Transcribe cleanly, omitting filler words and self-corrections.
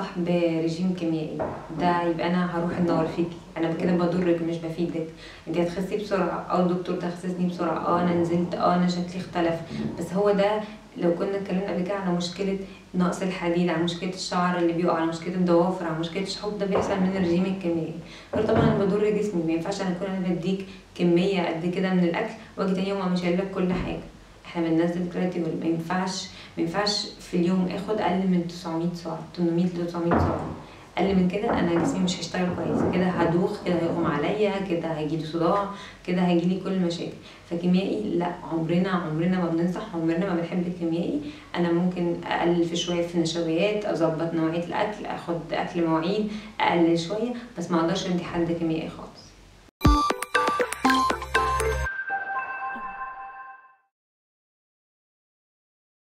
بننصح برجيم كيميائي، ده يبقى انا هروح ادور فيكي، انا كده بضرك مش بفيدك، انت هتخسي بسرعه، او الدكتور ده خسسني بسرعه، انا نزلت، انا شكلي اختلف. بس هو ده لو كنا اتكلمنا قبل كده على مشكله نقص الحديد، على مشكله الشعر اللي بيقع، على مشكله الضوافر، على مشكله الشحوب، ده بيحصل من الرجيم الكيميائي. غير طبعا انا بضر جسمي، ما ينفعش انا اكون انا بديك كميه قد كده من الاكل واجي تاني يوم مش هقول لك كل حاجه. احنا بننزل كرياتين، ما ينفعش في اليوم اخد اقل من 900 سعر، 800 ل 900 سعر، اقل من كده انا جسمي مش هيشتغل كويس، كده هدوخ، كده هيغمى عليا، كده هيجيلي صداع، كده هيجيلي كل المشاكل. فكيميائي لا، عمرنا ما بننصح، عمرنا ما بنحب الكيميائي. انا ممكن اقلل في شويه في النشويات، اظبط نوعيه الاكل، اخد اكل مواعيد، اقلل شويه، بس ما اقدرش ادي حد كيميائي خالص.